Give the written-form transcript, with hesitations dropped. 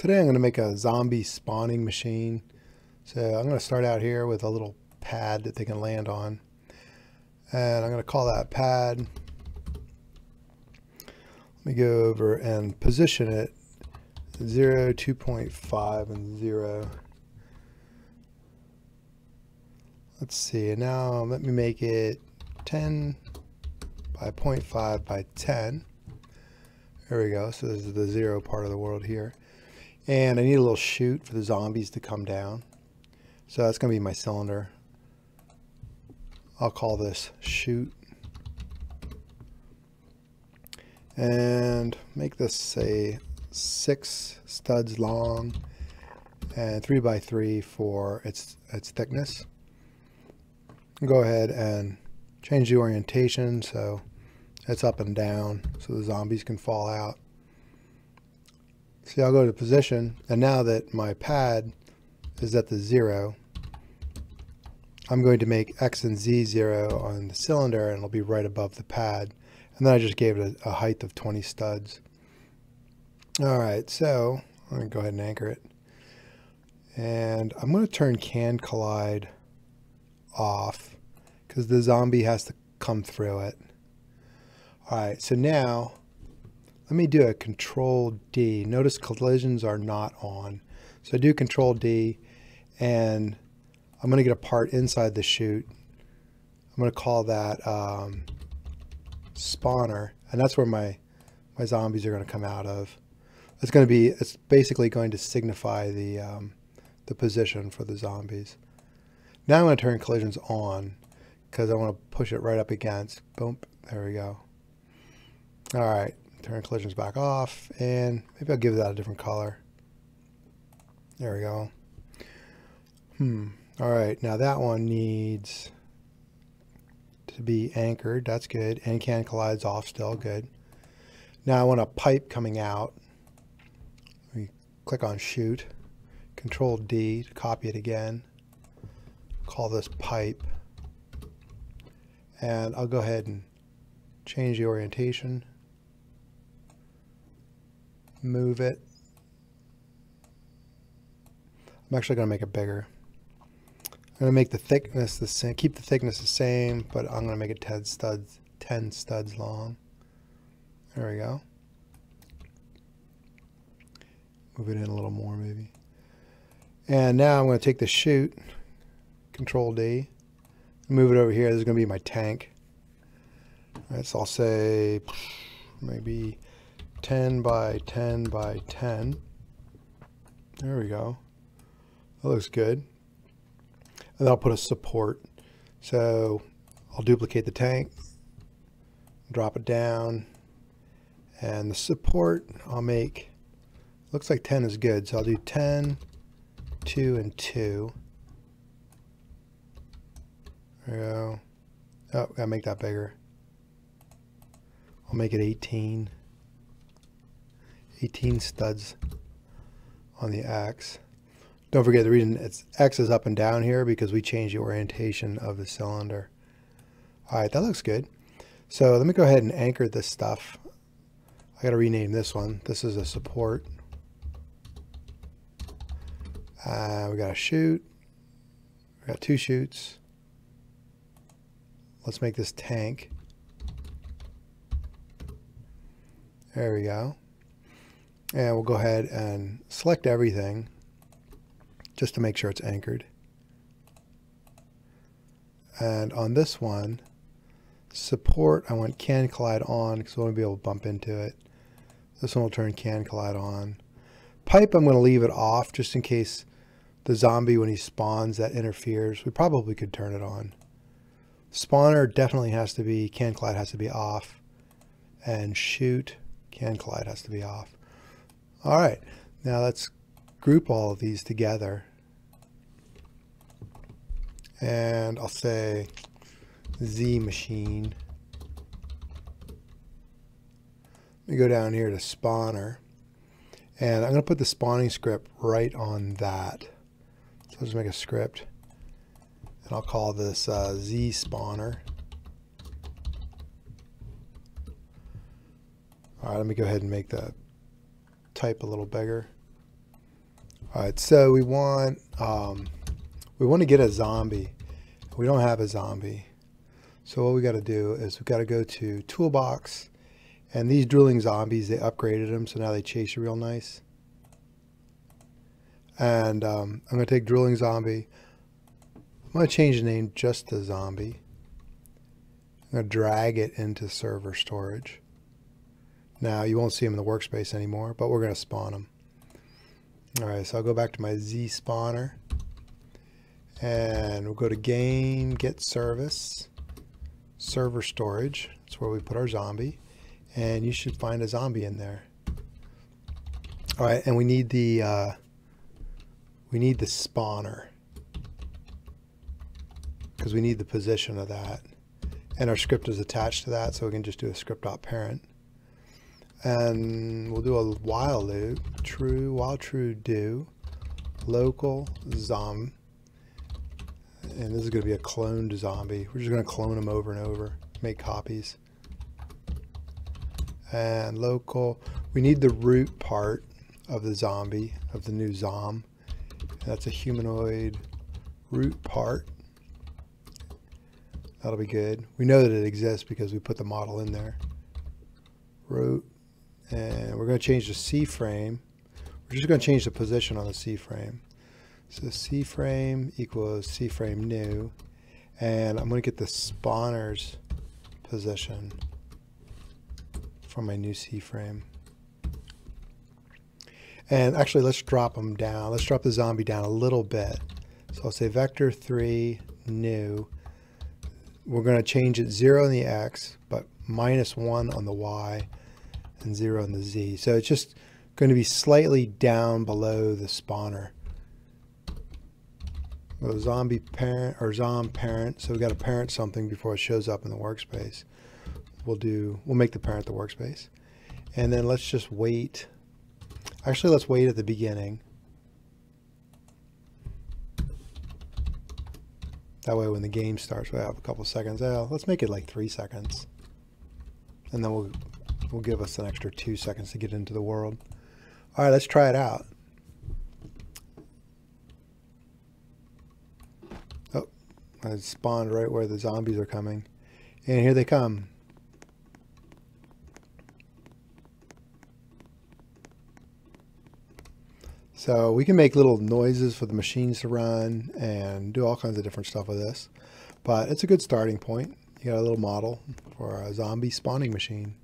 Today I'm going to make a zombie spawning machine. So I'm going to start out here with a little pad that they can land on. And I'm going to call that pad. Let me go over and position it 0, 2.5, and 0. Let's see, and now let me make it 10 by 0.5 by 10. There we go, so this is the zero part of the world here. And I need a little chute for the zombies to come down. So that's gonna be my cylinder. I'll call this chute. And make this say 6 studs long and 3 by 3 for its thickness. Go ahead and change the orientation so it's up and down so the zombies can fall out. See, I'll go to position, and now that my pad is at the 0, I'm going to make X and Z 0 on the cylinder, and it'll be right above the pad. And then I just gave it a height of 20 studs. All right, so I'm going to go ahead and anchor it. And I'm going to turn CanCollide off because the zombie has to come through it. All right, so now let me do a Control-D. Notice collisions are not on. So I do Control-D, and I'm going to get a part inside the chute. I'm going to call that spawner, and that's where my zombies are going to come out of. It's basically going to signify the position for the zombies. Now I'm going to turn collisions on because I want to push it right up against. Boom, there we go. All right, turn collisions back off, and maybe I'll give that a different color. There we go. All right, now that one needs to be anchored. That's good. And CanCollide's off still, good. Now I want a pipe coming out. We click on shoot, Control D to copy it again. Call this pipe, and I'll go ahead and change the orientation, move it. I'm actually going to make it bigger. I'm going to make the thickness the same, keep the thickness the same, but I'm going to make it 10 studs long. There we go. Move it in a little more maybe. And now I'm going to take the chute, Control D, move it over here. This is going to be my tank. All right, so I'll say maybe 10 by 10 by 10. There we go. That looks good. And I'll put a support. So I'll duplicate the tank, drop it down, and the support I'll make, looks like 10 is good. So I'll do 10, 2, and 2. There we go. Oh, gotta make that bigger. I'll make it 18 studs on the X. Don't forget the reason it's X is up and down here because we changed the orientation of the cylinder. All right, that looks good. So let me go ahead and anchor this stuff. I gotta rename this one. This is a support. We got a chute. We got 2 chutes. Let's make this tank. There we go. And we'll go ahead and select everything just to make sure it's anchored. And on this one, support, I want CanCollide on because I want to be able to bump into it. This one will turn CanCollide on. Pipe, I'm going to leave it off just in case the zombie, when he spawns, that interferes. We probably could turn it on. Spawner definitely has to be, CanCollide has to be off, and shoot, CanCollide has to be off. All right, now let's group all of these together, and I'll say Z machine. Let me go down here to spawner, and I'm going to put the spawning script right on that. So I'll just make a script. And I'll call this Z spawner. All right, let me go ahead and make the type a little bigger. All right, so we want to get a zombie. We don't have a zombie. So what we got to do is we got to go to toolbox, and these drilling zombies, they upgraded them. So now they chase you real nice. And I'm going to take drilling zombie. I'm going to change the name just to zombie. I'm going to drag it into server storage. Now you won't see them in the workspace anymore, but we're going to spawn them. All right, so I'll go back to my Z spawner, and we'll go to game, get service, server storage. That's where we put our zombie, and you should find a zombie in there. All right, and we need the spawner, because we need the position of that, and our script is attached to that, so we can just do a script.parent. And we'll do a while loop, true, while true do, local zombie, and this is going to be a cloned zombie. We're just going to clone them over and over, make copies. And local, we need the root part of the zombie, of the new zom. That's a humanoid root part. That'll be good. We know that it exists because we put the model in there. Root. And we're going to change the C-frame. We're just going to change the position on the C-frame. So C-frame equals C-frame new. And I'm going to get the spawner's position from my new C-frame. And actually, let's drop them down. Let's drop the zombie down a little bit. So I'll say Vector3 new. We're going to change it 0 on the X, but -1 on the Y, and 0 on the Z. So it's just going to be slightly down below the spawner. Well, zombie parent or zom parent. So we've got to parent something before it shows up in the workspace. We'll make the parent the workspace. And then let's just wait. Actually, let's wait at the beginning. That way when the game starts, we have a couple seconds. Let's make it like 3 seconds. And then we'll give us an extra 2 seconds to get into the world. All right, let's try it out. Oh, I spawned right where the zombies are coming. And here they come. So we can make little noises for the machines to run and do all kinds of different stuff with this. But it's a good starting point. You got a little model for a zombie spawning machine.